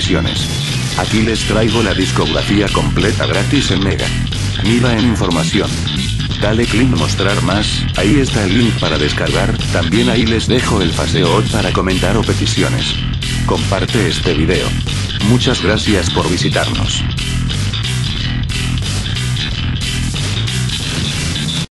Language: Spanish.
revisiones. Aquí les traigo la discografía completa gratis en Mega. Mira en información. Dale clic mostrar más, ahí está el link para descargar, también ahí les dejo el paseo para comentar o peticiones. Comparte este video. Muchas gracias por visitarnos.